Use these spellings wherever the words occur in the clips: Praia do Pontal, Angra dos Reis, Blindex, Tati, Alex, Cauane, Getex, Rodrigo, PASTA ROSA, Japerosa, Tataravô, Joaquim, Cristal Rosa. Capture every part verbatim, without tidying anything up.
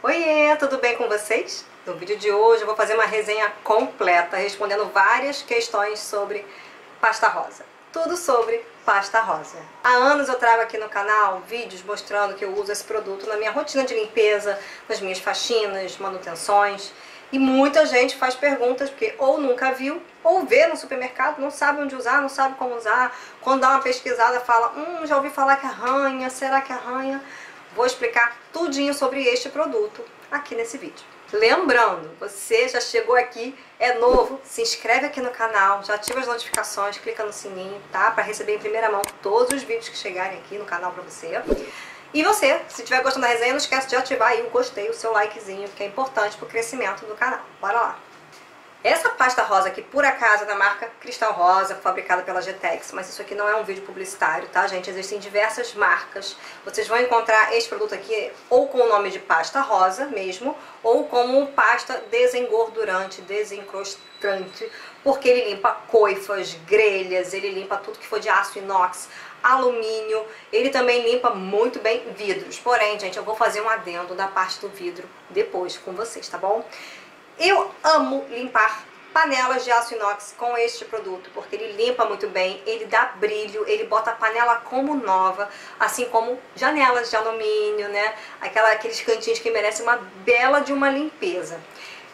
Oiê, tudo bem com vocês? No vídeo de hoje eu vou fazer uma resenha completa, respondendo várias questões sobre pasta rosa. Tudo sobre pasta rosa. Há anos eu trago aqui no canal vídeos mostrando que eu uso esse produto na minha rotina de limpeza, nas minhas faxinas, manutenções. E muita gente faz perguntas porque ou nunca viu, ou vê no supermercado, não sabe onde usar, não sabe como usar. Quando dá uma pesquisada fala, hum, já ouvi falar que arranha, será que arranha? Vou explicar tudinho sobre este produto aqui nesse vídeo. Lembrando, você já chegou aqui, é novo, se inscreve aqui no canal, já ativa as notificações, clica no sininho, tá? Para receber em primeira mão todos os vídeos que chegarem aqui no canal para você. E você, se estiver gostando da resenha, não esquece de ativar aí o gostei, o seu likezinho, que é importante para o crescimento do canal. Bora lá! Essa pasta rosa aqui, por acaso, é da marca Cristal Rosa, fabricada pela Getex, mas isso aqui não é um vídeo publicitário, tá, gente? Existem diversas marcas. Vocês vão encontrar este produto aqui ou com o nome de pasta rosa mesmo, ou como pasta desengordurante, desencrustante, porque ele limpa coifas, grelhas, ele limpa tudo que for de aço inox, alumínio, ele também limpa muito bem vidros. Porém, gente, eu vou fazer um adendo da parte do vidro depois com vocês, tá bom? Eu amo limpar panelas de aço inox com este produto, porque ele limpa muito bem, ele dá brilho, ele bota a panela como nova, assim como janelas de alumínio, né? Aquela, aqueles cantinhos que merecem uma bela de uma limpeza.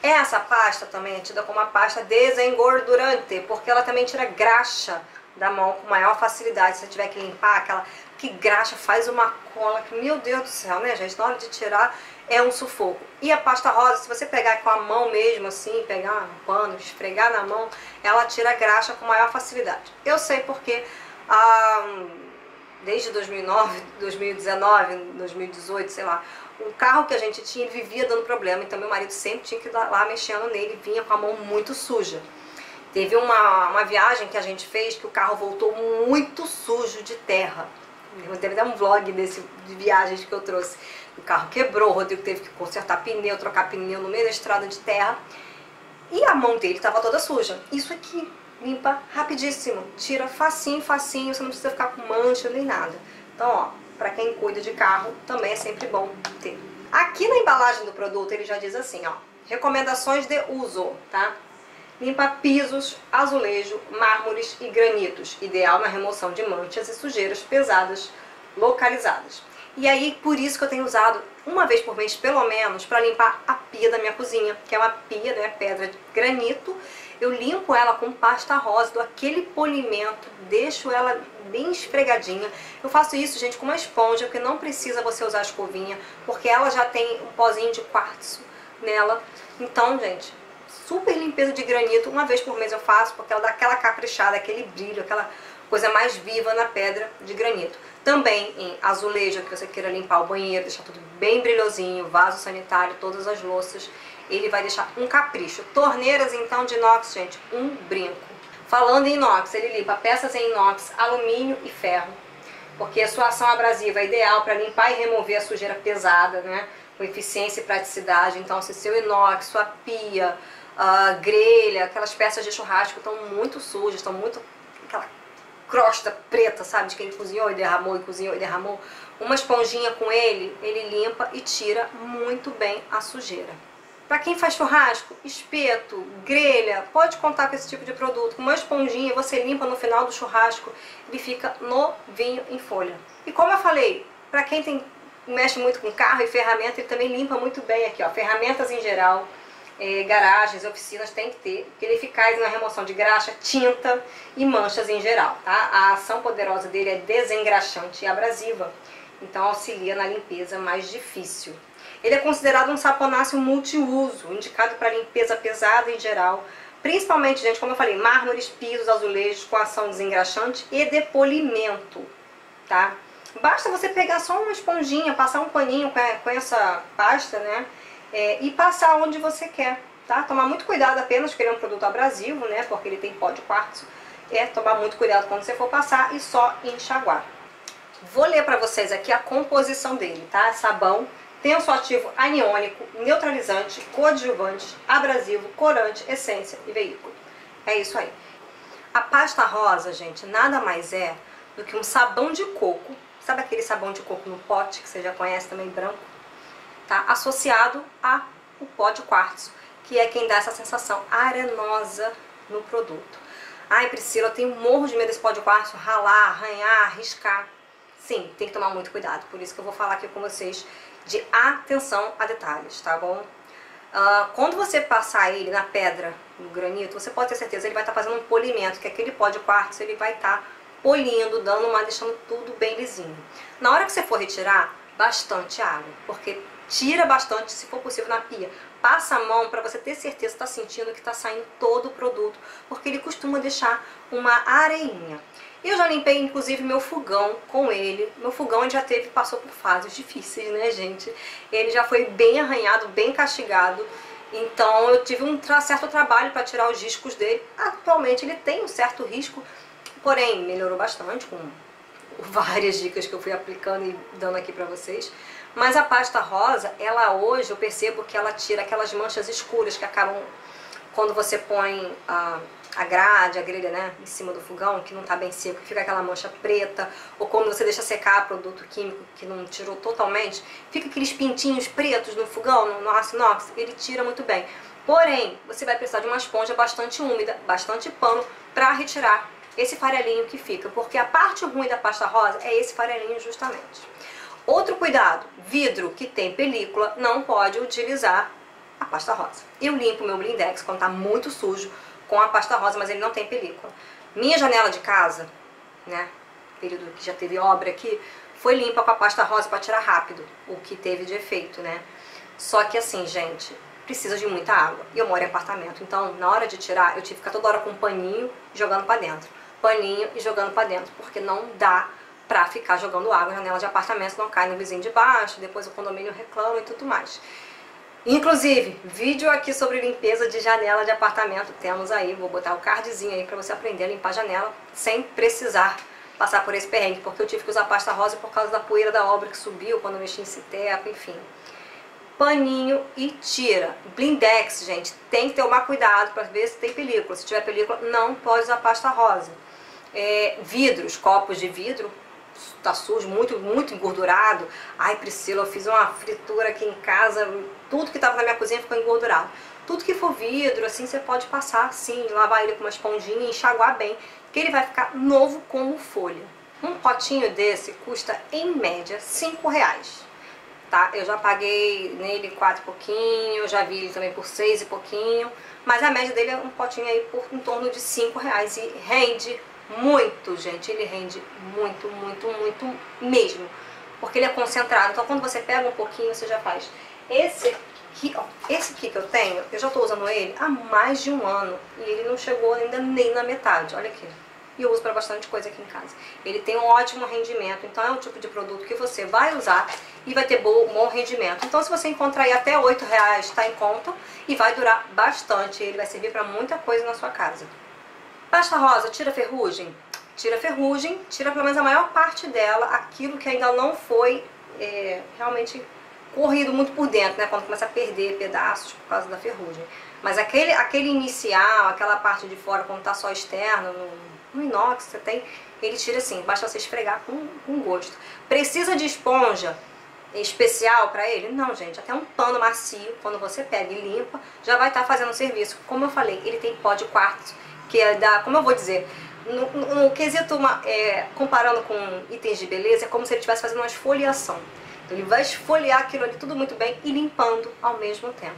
Essa pasta também é tida como uma pasta desengordurante, porque ela também tira graxa da mão com maior facilidade. Se você tiver que limpar aquela que graxa, faz uma cola que, meu Deus do céu, né, gente? Na hora de tirar é um sufoco. E a pasta rosa, se você pegar com a mão mesmo assim, pegar um pano, esfregar na mão, ela tira graxa com maior facilidade. Eu sei porque ah, desde dois mil e nove, dois mil e dezenove, dois mil e dezoito, sei lá, o carro que a gente tinha vivia dando problema, então meu marido sempre tinha que ir lá mexendo nele, vinha com a mão muito suja. Teve uma, uma viagem que a gente fez que o carro voltou muito sujo de terra. Eu vou ter um vlog desse, de viagens que eu trouxe. O carro quebrou, o Rodrigo teve que consertar pneu, trocar pneu no meio da estrada de terra. E a mão dele estava toda suja. Isso aqui limpa rapidíssimo. Tira facinho, facinho. Você não precisa ficar com mancha nem nada. Então, ó, pra quem cuida de carro, também é sempre bom ter. Aqui na embalagem do produto, ele já diz assim, ó. Recomendações de uso, tá? Limpa pisos, azulejo, mármores e granitos. Ideal na remoção de manchas e sujeiras pesadas localizadas. E aí, por isso que eu tenho usado uma vez por mês, pelo menos, para limpar a pia da minha cozinha, que é uma pia, né, pedra de granito. Eu limpo ela com pasta rosa, dou aquele polimento, deixo ela bem esfregadinha. Eu faço isso, gente, com uma esponja, porque não precisa você usar a escovinha, porque ela já tem um pozinho de quartzo nela. Então, gente, super limpeza de granito, uma vez por mês eu faço, porque ela dá aquela caprichada, aquele brilho, aquela coisa mais viva na pedra de granito. Também em azulejo, que você queira limpar o banheiro, deixar tudo bem brilhosinho, vaso sanitário, todas as louças, ele vai deixar um capricho. Torneiras, então, de inox, gente, um brinco. Falando em inox, ele limpa peças em inox, alumínio e ferro, porque a sua ação abrasiva é ideal para limpar e remover a sujeira pesada, né? Com eficiência e praticidade. Então, se seu inox, sua pia, Uh, grelha, aquelas peças de churrasco estão muito sujas, estão muito aquela crosta preta, sabe, de quem cozinhou e derramou, e cozinhou e derramou. Uma esponjinha com ele, ele limpa e tira muito bem a sujeira. Pra quem faz churrasco, espeto, grelha, pode contar com esse tipo de produto. Com uma esponjinha, você limpa no final do churrasco, ele fica novinho em folha. E como eu falei, pra quem tem, mexe muito com carro e ferramenta, ele também limpa muito bem aqui, ó, ferramentas em geral. É, garagens, oficinas, tem que ter, porque ele é eficaz na remoção de graxa, tinta e manchas em geral, tá? A ação poderosa dele é desengraxante e abrasiva, então auxilia na limpeza mais difícil. Ele é considerado um saponáceo multiuso, indicado para limpeza pesada em geral, principalmente, gente, como eu falei, mármores, pisos, azulejos, com ação desengraxante e de polimento, tá? Basta você pegar só uma esponjinha, passar um paninho com essa pasta, né? É, e passar onde você quer, tá? Tomar muito cuidado apenas, porque ele é um produto abrasivo, né? Porque ele tem pó de quartzo. É, tomar muito cuidado quando você for passar e só enxaguar. Vou ler pra vocês aqui a composição dele, tá? Sabão, tensoativo aniônico, neutralizante, coadjuvante, abrasivo, corante, essência e veículo. É isso aí. A pasta rosa, gente, nada mais é do que um sabão de coco. Sabe aquele sabão de coco no pote, que você já conhece também, branco? tá? Associado ao pó de quartzo, que é quem dá essa sensação arenosa no produto. Ai, Priscila, eu tenho um morro de medo desse pó de quartzo, ralar, arranhar, arriscar. Sim, tem que tomar muito cuidado, por isso que eu vou falar aqui com vocês de atenção a detalhes, tá bom? Uh, quando você passar ele na pedra, no granito, você pode ter certeza que ele vai estar tá fazendo um polimento, que aquele pó de quartzo ele vai estar tá polindo, dando uma, deixando tudo bem lisinho. Na hora que você for retirar, bastante água, porque tira bastante, se for possível, na pia. Passa a mão para você ter certeza que está sentindo que está saindo todo o produto, porque ele costuma deixar uma areinha. Eu já limpei, inclusive, meu fogão com ele. Meu fogão ele já teve, passou por fases difíceis, né, gente? Ele já foi bem arranhado, bem castigado. Então, eu tive um tra- certo trabalho para tirar os riscos dele. Atualmente, ele tem um certo risco, porém, melhorou bastante com várias dicas que eu fui aplicando e dando aqui para vocês. Mas a pasta rosa, ela hoje, eu percebo que ela tira aquelas manchas escuras que acabam... Quando você põe a, a grade, a grelha, né, em cima do fogão, que não tá bem seco, fica aquela mancha preta, ou quando você deixa secar produto químico que não tirou totalmente, fica aqueles pintinhos pretos no fogão, no aço inox, ele tira muito bem. Porém, você vai precisar de uma esponja bastante úmida, bastante pano, para retirar esse farelinho que fica, porque a parte ruim da pasta rosa é esse farelinho justamente. Outro cuidado, vidro que tem película não pode utilizar a pasta rosa. Eu limpo meu Blindex quando tá muito sujo com a pasta rosa, mas ele não tem película. Minha janela de casa, né, período que já teve obra aqui, foi limpa com a pasta rosa para tirar rápido o que teve de efeito, né? Só que assim, gente, precisa de muita água. E eu moro em apartamento, então na hora de tirar eu tive que ficar toda hora com um paninho jogando para dentro. Paninho e jogando para dentro, porque não dá pra ficar jogando água na janela de apartamento, não cai no vizinho de baixo, depois o condomínio reclama e tudo mais. Inclusive, vídeo aqui sobre limpeza de janela de apartamento, temos aí, vou botar o cardzinho aí pra você aprender a limpar a janela sem precisar passar por esse perrengue, porque eu tive que usar pasta rosa por causa da poeira da obra que subiu quando eu mexi em citeco, enfim. Paninho e tira. Blindex, gente, tem que tomar cuidado pra ver se tem película. Se tiver película, não pode usar pasta rosa. É, vidros, copos de vidro, tá sujo, muito, muito engordurado. Ai, Priscila, eu fiz uma fritura aqui em casa, tudo que tava na minha cozinha ficou engordurado. Tudo que for vidro, assim, você pode passar, sim, lavar ele com uma esponjinha e enxaguar bem, que ele vai ficar novo como folha. Um potinho desse custa, em média, cinco reais, tá? Eu já paguei nele quatro e pouquinho, eu já vi ele também por seis e pouquinho, mas a média dele é um potinho aí por em torno de cinco reais e rende muito, gente, ele rende muito, muito, muito mesmo, porque ele é concentrado, então quando você pega um pouquinho, você já faz. Esse aqui, ó, esse aqui que eu tenho, eu já tô usando ele há mais de um ano, e ele não chegou ainda nem na metade, olha aqui, e eu uso para bastante coisa aqui em casa. Ele tem um ótimo rendimento, então é um tipo de produto que você vai usar e vai ter bom, bom rendimento. Então se você encontrar aí até oito reais, tá em conta, e vai durar bastante, ele vai servir para muita coisa na sua casa. Pasta rosa tira ferrugem? Tira ferrugem, tira pelo menos a maior parte dela, aquilo que ainda não foi é, realmente corrido muito por dentro, né? Quando começa a perder pedaços por causa da ferrugem. Mas aquele, aquele inicial, aquela parte de fora, quando tá só externo, no, no inox, você tem, ele tira assim, basta você esfregar com, com gosto. Precisa de esponja especial para ele? Não, gente, até um pano macio, quando você pega e limpa, já vai estar tá fazendo o serviço. Como eu falei, ele tem pó de quartzo, que é da, como eu vou dizer, no, no, no quesito, uma, é, comparando com itens de beleza, é como se ele estivesse fazendo uma esfoliação. Então ele vai esfoliar aquilo ali tudo muito bem e limpando ao mesmo tempo.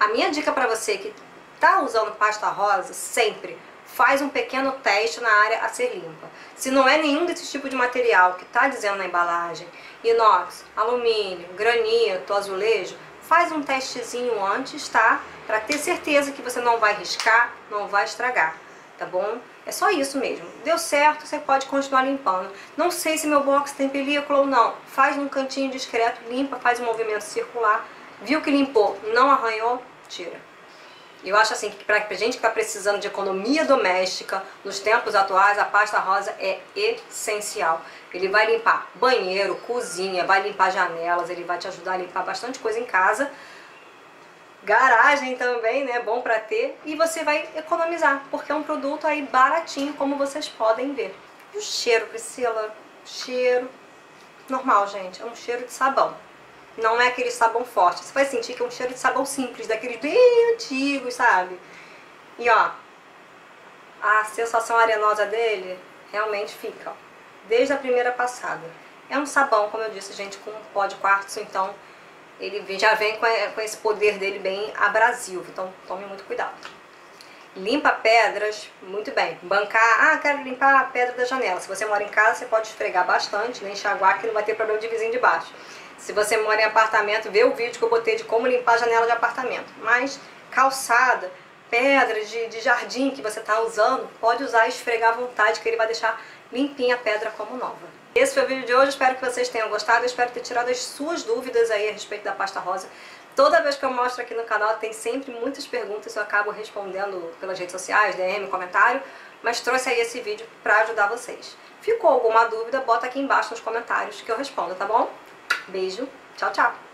A minha dica para você que tá usando pasta rosa, sempre faz um pequeno teste na área a ser limpa. Se não é nenhum desse tipo de material que tá dizendo na embalagem, inox, alumínio, granito, azulejo, faz um testezinho antes, tá? Pra ter certeza que você não vai riscar, não vai estragar, tá bom? É só isso mesmo. Deu certo, você pode continuar limpando. Não sei se meu box tem película ou não. Faz num cantinho discreto, limpa, faz um movimento circular. Viu que limpou, não arranhou, tira. Eu acho assim, que pra gente que tá precisando de economia doméstica, nos tempos atuais, a pasta rosa é essencial. Ele vai limpar banheiro, cozinha, vai limpar janelas, ele vai te ajudar a limpar bastante coisa em casa. Garagem também, né? Bom pra ter. E você vai economizar, porque é um produto aí baratinho, como vocês podem ver. E o cheiro, Priscila? Cheiro normal, gente. É um cheiro de sabão. Não é aquele sabão forte. Você vai sentir que é um cheiro de sabão simples, daqueles bem antigos, sabe? E ó, a sensação arenosa dele realmente fica, ó, desde a primeira passada. É um sabão, como eu disse, gente, com pó de quartzo, então ele já vem com, com esse poder dele bem abrasivo, então tome muito cuidado. Limpa pedras, muito bem. Bancar, ah, quero limpar a pedra da janela. Se você mora em casa, você pode esfregar bastante, né, enxaguar, que não vai ter problema de vizinho de baixo. Se você mora em apartamento, vê o vídeo que eu botei de como limpar a janela de apartamento. Mas calçada, pedras de, de jardim que você está usando, pode usar e esfregar à vontade, que ele vai deixar limpinha a pedra como nova. Esse foi o vídeo de hoje, espero que vocês tenham gostado. Eu espero ter tirado as suas dúvidas aí a respeito da pasta rosa. Toda vez que eu mostro aqui no canal, tem sempre muitas perguntas, eu acabo respondendo pelas redes sociais, D M, comentário, mas trouxe aí esse vídeo para ajudar vocês. Ficou alguma dúvida, bota aqui embaixo nos comentários que eu respondo, tá bom? Beijo, tchau, tchau!